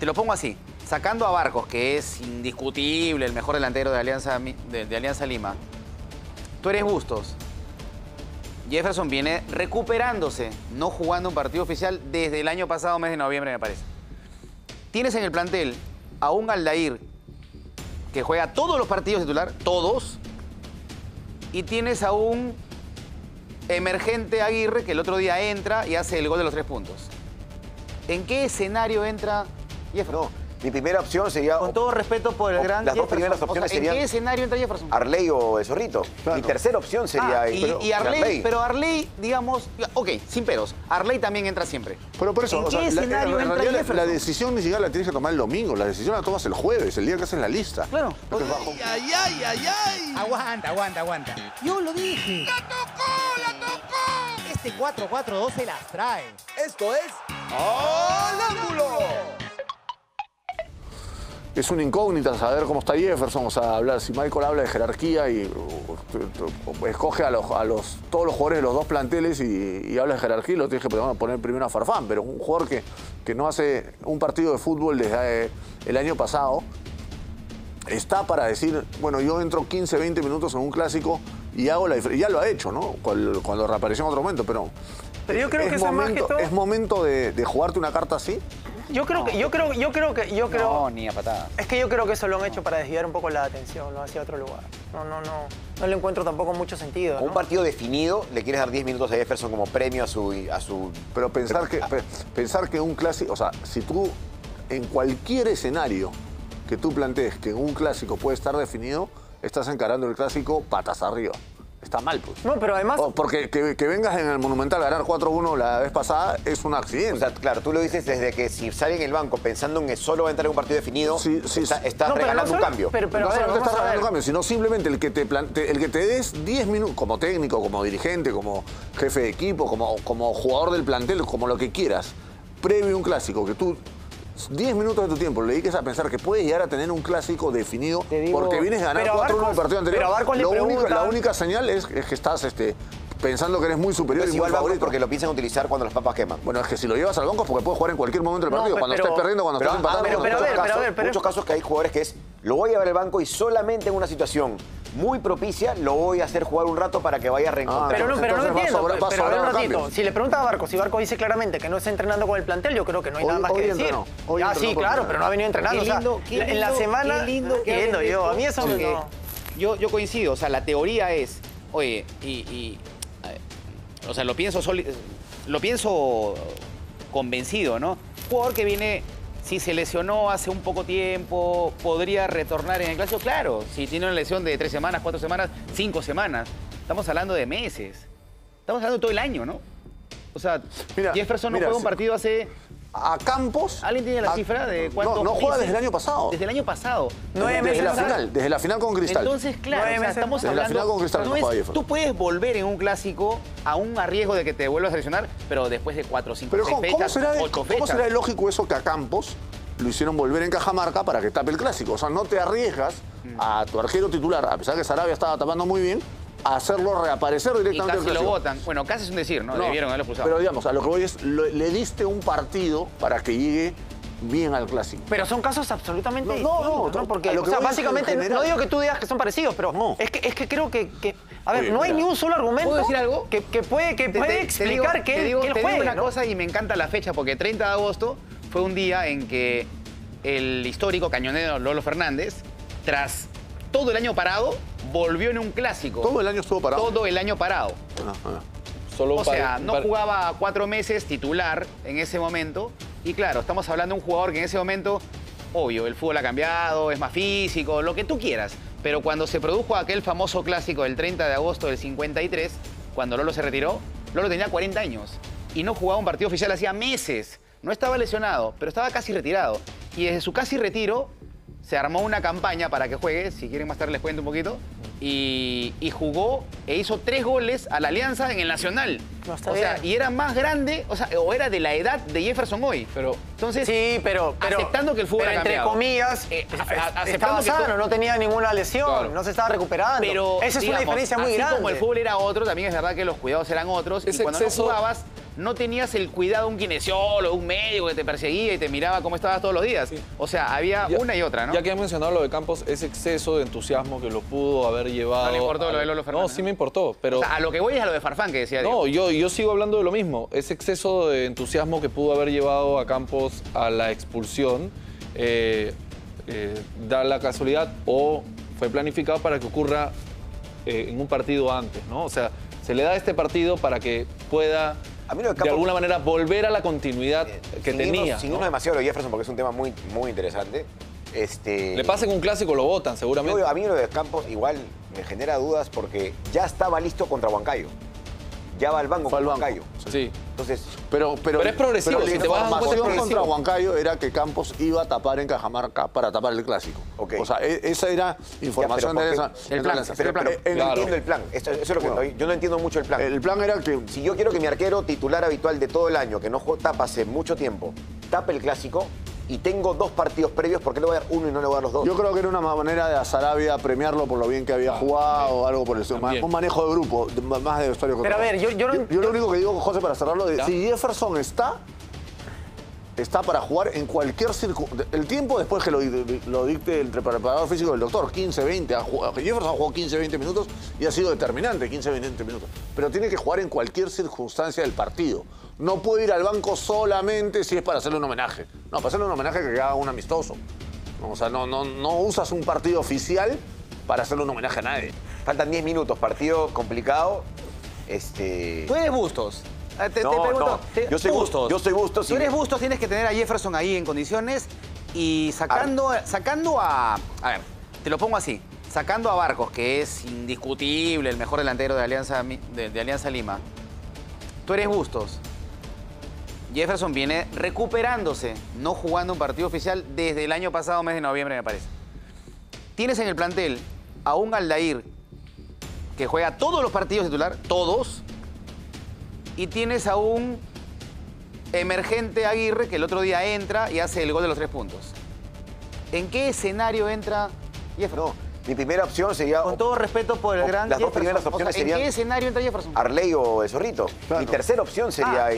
Te lo pongo así, sacando a Barcos, que es indiscutible el mejor delantero de Alianza Lima, tú eres Bustos. Jefferson viene recuperándose, no jugando un partido oficial desde el año pasado, mes de noviembre, me parece. Tienes en el plantel a un Aldair que juega todos los partidos titular, todos, y tienes a un emergente Aguirre que el otro día entra y hace el gol de los 3 puntos. ¿En qué escenario entra Jefferson? No, mi primera opción sería... Con todo respeto por el gran Jefferson. Las dos primeras opciones serían... ¿En qué escenario entra Jefferson? Arley o el Zorrito. Claro. Mi tercera opción sería... Arley, pero Arley, digamos... Ok, sin peros. Arley también entra siempre. Pero por eso... ¿En qué escenario entra Jefferson? La decisión ni siquiera la tienes que tomar el domingo. La decisión la tomas el jueves, el día que haces la lista. Claro. ¡Ay! Aguanta. Yo lo dije. ¡La tocó! Este 4-4-2 se las trae. Esto es... ¡Al ángulo! Es una incógnita saber cómo está Jefferson, o sea, si Michael habla de jerarquía y escoge a todos los jugadores de los dos planteles y habla de jerarquía, lo tienes que poner primero a Farfán, pero un jugador que no hace un partido de fútbol desde el año pasado, está para decir, bueno, yo entro 15, 20 minutos en un clásico y hago la diferencia, ya lo ha hecho, ¿no? Cuando reapareció en otro momento, pero yo creo que es más que todo... ¿Es momento de jugarte una carta así? Yo creo que... No, ni a patadas. Es que yo creo que eso lo han hecho para desviar un poco la atención, lo hacia otro lugar. No le encuentro tampoco mucho sentido, ¿no? Un partido definido, le quieres dar 10 minutos a Jefferson como premio a su... Pero pensar que un clásico... O sea, si tú, en cualquier escenario que tú plantees que un clásico puede estar definido, estás encarando el clásico patas arriba. Está mal, pues. No, pero además... Porque que vengas en el Monumental a ganar 4-1 la vez pasada es un accidente. O sea, claro, tú lo dices desde que si sale en el banco pensando en que solo va a entrar en un partido definido, estás regalando un cambio. No solamente estás regalando un cambio, sino simplemente el que te des 10 minutos, como técnico, como dirigente, como jefe de equipo, como jugador del plantel, como lo que quieras, previo a un clásico, que tú 10 minutos de tu tiempo le dediques a pensar que puedes llegar a tener un clásico definido, digo, porque vienes ganando 4-1 el partido anterior. Pero a Barcos la única señal es que estás pensando que eres muy superior y muy favorito. Porque lo piensan utilizar cuando las papas queman. Bueno, es que si lo llevas al banco es porque puedes jugar en cualquier momento del partido. Cuando estés perdiendo, cuando estés empatando. Pero muchos casos que hay jugadores que es, lo voy a llevar al banco y solamente en una situación muy propicia lo voy a hacer jugar un rato para que vaya a reencontrar. Pero no entiendo, pero a ver un ratito. Si le preguntas a Barcos, si Barcos dice claramente que no está entrenando con el plantel, yo creo que no hay nada más que decir. Ah, sí, claro, pero no ha venido entrenando. En la semana, entiendo yo. A mí eso no. Yo coincido, o sea, la teoría es, oye, o sea, lo pienso convencido, ¿no? Jugador que viene, si se lesionó hace un poco tiempo, podría retornar en el clásico. Claro, si tiene una lesión de 3 semanas, 4 semanas, 5 semanas. Estamos hablando de meses. Estamos hablando de todo el año, ¿no? O sea, mira, Jefferson no juega un partido hace... A Campos... ¿Alguien tiene la cifra de cuánto? No juega desde el año pasado. Desde el año pasado. Desde la final con Cristal. Entonces, claro, o sea, estamos hablando... Desde la final con Cristal no juega Jefferson. Tú puedes volver en un clásico aún a riesgo de que te vuelvas a lesionar, pero después de 4, 5, 6 fechas, 8 fechas. ¿Cómo será lógico eso que a Campos lo hicieron volver en Cajamarca para que tape el clásico? O sea, no te arriesgas a tu arquero titular, a pesar que Sarabia estaba tapando muy bien, a hacerlo reaparecer directamente. Y casi lo votan. Bueno, casi es un decir, ¿no? Debieron haberlo expulsado. Pero digamos, a lo que voy es, le diste un partido para que llegue bien al clásico. Pero son casos absolutamente distintos, ¿no? Porque, o sea, básicamente, no digo que tú digas que son parecidos, pero es que creo que a ver, no hay ni un solo argumento. ¿Puedo decir algo? Que puede explicar que él juegue. Te digo una cosa y me encanta la fecha, porque 30 de agosto fue un día en que el histórico cañonero Lolo Fernández, tras todo el año parado, volvió en un clásico. ¿Todo el año estuvo parado? Todo el año parado. No jugaba 4 meses titular en ese momento. Y claro, estamos hablando de un jugador que en ese momento, obvio, el fútbol ha cambiado, es más físico, lo que tú quieras. Pero cuando se produjo aquel famoso clásico del 30 de agosto del 53, cuando Lolo se retiró, Lolo tenía 40 años. Y no jugaba un partido oficial hacía meses. No estaba lesionado, pero estaba casi retirado. Y desde su casi retiro... se armó una campaña para que juegue, si quieren más tarde les cuento un poquito, y jugó e hizo 3 goles a la Alianza en el Nacional. O sea, y era más grande, o sea, o era de la edad de Jefferson hoy. Entonces, sí, pero aceptando que el fútbol ha cambiado, entre comillas, estaba sano, no tenía ninguna lesión, no se estaba recuperando. Pero, esa es una diferencia muy grande. Como el fútbol era otro, también es verdad que los cuidados eran otros. Y cuando no jugabas, no tenías el cuidado de un kinesiólogo, un médico que te perseguía y te miraba cómo estabas todos los días. Sí. O sea, había ya, una y otra, ¿no? Ya que has mencionado lo de Campos, ese exceso de entusiasmo que lo pudo haber llevado... No le importó lo de Lolo Fernández. No, sí me importó, pero... O sea, a lo que voy es a lo de Farfán que decía... No, yo sigo hablando de lo mismo. Ese exceso de entusiasmo que pudo haber llevado a Campos a la expulsión, da la casualidad o fue planificado para que ocurra en un partido antes, ¿no? O sea, se le da este partido para que pueda... A mí lo de Campos, de alguna manera, volver a la continuidad que tenía. Sin irnos demasiado lo de Jefferson, porque es un tema muy, muy interesante. Le pasen un clásico, lo votan, seguramente. A mí lo de Campos igual me genera dudas porque ya estaba listo contra Huancayo. Ya va al banco contra Huancayo. Sí. Entonces, pero es progresivo. Pero si te vas a un contra Huancayo era que Campos iba a tapar en Cajamarca para tapar el clásico. Okay. O sea, esa era información ya, el plan. Eso es lo que yo no entiendo mucho el plan. El plan era que... Si yo quiero que mi arquero titular habitual de todo el año, que no tapa hace mucho tiempo, tape el clásico... Y tengo dos partidos previos, ¿por qué le voy a dar uno y no le voy a dar los dos? Yo creo que era una manera de a Sarabia premiarlo por lo bien que había jugado o algo por el estilo. Un manejo de grupo, más de vestuario. Pero a ver, yo lo único que digo, José, para cerrarlo, es si Jefferson está para jugar en cualquier circunstancia. El tiempo después que lo dicte el preparador físico del doctor, 15, 20. Jefferson jugó 15, 20 minutos y ha sido determinante, 15, 20 minutos. Pero tiene que jugar en cualquier circunstancia del partido. No puede ir al banco solamente si es para hacerle un homenaje. No, para hacerle un homenaje que haga un amistoso. O sea, no usas un partido oficial para hacerle un homenaje a nadie. Faltan 10 minutos, partido complicado. Tú eres Bustos. Te pregunto, no. Yo soy Bustos. Si eres Bustos, tienes que tener a Jefferson ahí en condiciones y sacando a ver, te lo pongo así, sacando a Barcos, que es indiscutible el mejor delantero de Alianza Lima. Tú eres Bustos. Jefferson viene recuperándose, no jugando un partido oficial desde el año pasado, mes de noviembre, me parece. Tienes en el plantel a un Aldair que juega todos los partidos titular, todos. Y tienes a un emergente Aguirre que el otro día entra y hace el gol de los 3 puntos. ¿En qué escenario entra Jefferson? No, mi primera opción sería... Con todo respeto por el gran Jefferson. Las dos primeras opciones serían... ¿En qué escenario entra Jefferson? Arley o el Zorrito. Claro. Mi tercera opción sería...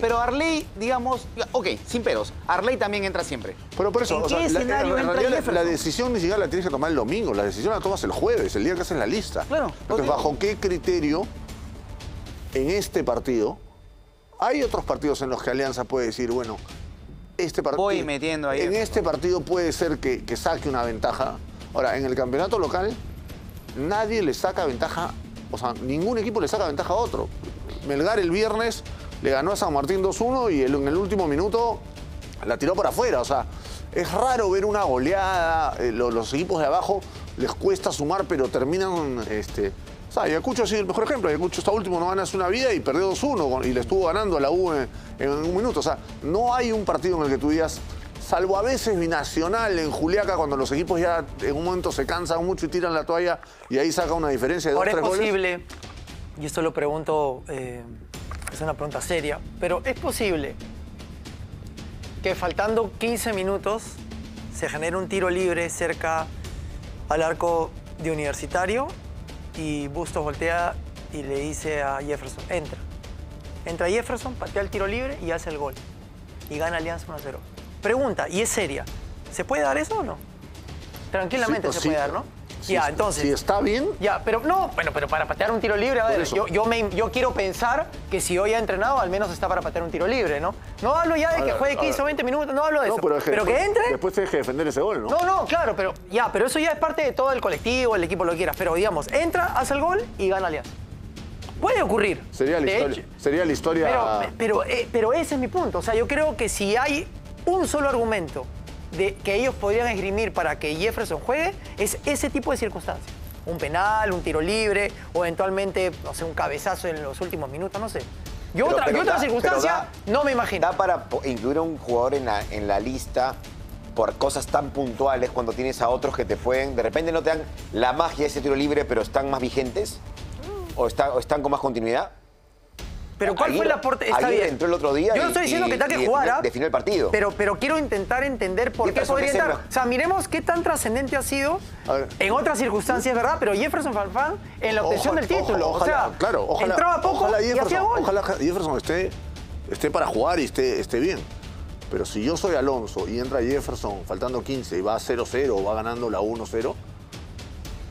Pero Arley, digamos... Ok, sin peros. Arley también entra siempre. Pero por eso... ¿En qué escenario entra Jefferson? La decisión ni siquiera la tienes que tomar el domingo. La decisión la tomas el jueves, el día que haces la lista. Claro. Entonces, ¿bajo qué criterio... En este partido, hay otros partidos en los que Alianza puede decir, bueno, este partido... Voy metiendo ahí. En este partido puede ser que saque una ventaja. Ahora, en el campeonato local, nadie le saca ventaja, o sea, ningún equipo le saca ventaja a otro. Melgar el viernes le ganó a San Martín 2-1 y en el último minuto la tiró para afuera. O sea, es raro ver una goleada. Los equipos de abajo les cuesta sumar, pero terminan... Ayacucho ha sido el mejor ejemplo. Ayacucho está último, no ganas una vida y perdió 2-1 y le estuvo ganando a la U en un minuto. O sea, no hay un partido en el que tú digas, salvo a veces Binacional en Juliaca, cuando los equipos ya en un momento se cansan mucho y tiran la toalla y ahí saca una diferencia de 2-3 goles. Ahora es posible, y esto lo pregunto, es una pregunta seria, pero ¿es posible que faltando 15 minutos se genere un tiro libre cerca al arco de Universitario? Y Bustos voltea y le dice a Jefferson, entra. Entra Jefferson, patea el tiro libre y hace el gol. Y gana Alianza 1-0. Pregunta, y es seria, ¿se puede dar eso o no? Tranquilamente sí, se puede dar, ¿no? Sí, ya, entonces... Si está bien... Ya, pero no, bueno, pero para patear un tiro libre, a ver, yo quiero pensar que si hoy ha entrenado, al menos está para patear un tiro libre, ¿no? No hablo ya de que juegue 15 o 20 minutos, no hablo de eso. Pero que entre... Después te deje defender ese gol, ¿no? No, claro, pero eso ya es parte de todo el colectivo, el equipo, lo que quieras. Pero, digamos, entra, hace el gol y gana Alianza. Puede ocurrir. Sería la historia. Sería la historia... Pero ese es mi punto. O sea, yo creo que si hay un solo argumento... que ellos podrían esgrimir para que Jefferson juegue, es ese tipo de circunstancias. Un penal, un tiro libre, o eventualmente, no sé, un cabezazo en los últimos minutos, no sé. Yo otra circunstancia no me imagino. Da para incluir a un jugador en la lista por cosas tan puntuales cuando tienes a otros que te pueden... De repente no te dan la magia de ese tiro libre, pero están más vigentes o están con más continuidad. Pero ¿cuál fue el aporte? Está bien. Entró el otro día. Yo no estoy diciendo que tenga que jugar, definió el partido. Pero quiero intentar entender por qué podría estar. O sea, miremos qué tan trascendente ha sido en otras circunstancias, ¿verdad? Pero Jefferson Farfán en la obtención del título. Ojalá, o sea, claro, ojalá, entraba poco y hacía gol. Ojalá Jefferson esté para jugar y esté bien. Pero si yo soy Alonso y entra Jefferson faltando 15 y va 0-0 o va ganando la 1-0,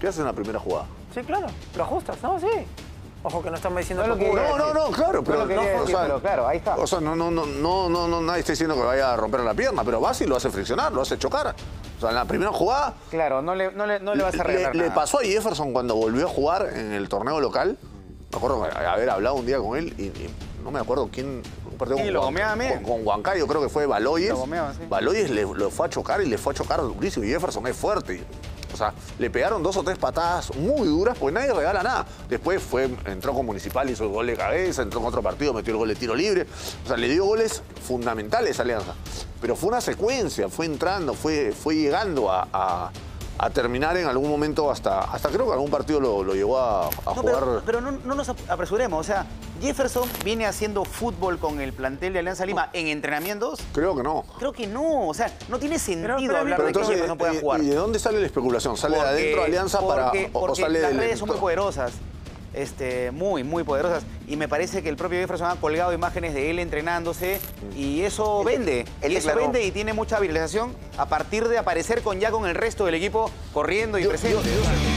¿qué haces en la primera jugada? Sí, claro, lo ajustas, ¿no? Sí. Ojo que no estamos diciendo no, lo que claro, pero claro, ahí está. O sea, nadie está diciendo que vaya a romper la pierna, pero vas y lo hace friccionar, lo hace chocar. O sea, en la primera jugada... Claro, no le vas a arreglar nada. Le pasó a Jefferson cuando volvió a jugar en el torneo local. Me acuerdo haber hablado un día con él y no me acuerdo quién... Y lo gomeaba, con Huancayo, creo que fue Baloyes. Lo gomeaba, sí. Baloyes lo fue a chocar y le fue a chocar durísimo. Y Jefferson es fuerte. O sea, le pegaron 2 o 3 patadas muy duras, pues nadie regala nada. Después entró con Municipal, hizo el gol de cabeza, entró con otro partido, metió el gol de tiro libre. O sea, le dio goles fundamentales a Alianza. Pero fue una secuencia, fue entrando, fue llegando a terminar en algún momento hasta creo que algún partido lo llevó a jugar. Pero no nos apresuremos, o sea, Jefferson viene haciendo fútbol con el plantel de Alianza Lima en entrenamientos. Creo que no, o sea, no tiene sentido hablar de que Jefferson no pueda jugar. ¿Y de dónde sale la especulación? ¿Sale de adentro de Alianza porque sale las redes son muy poderosas, muy, muy poderosas, y me parece que el propio Jefferson ha colgado imágenes de él entrenándose y eso vende. Y tiene mucha viralización a partir de aparecer ya con el resto del equipo corriendo y presente.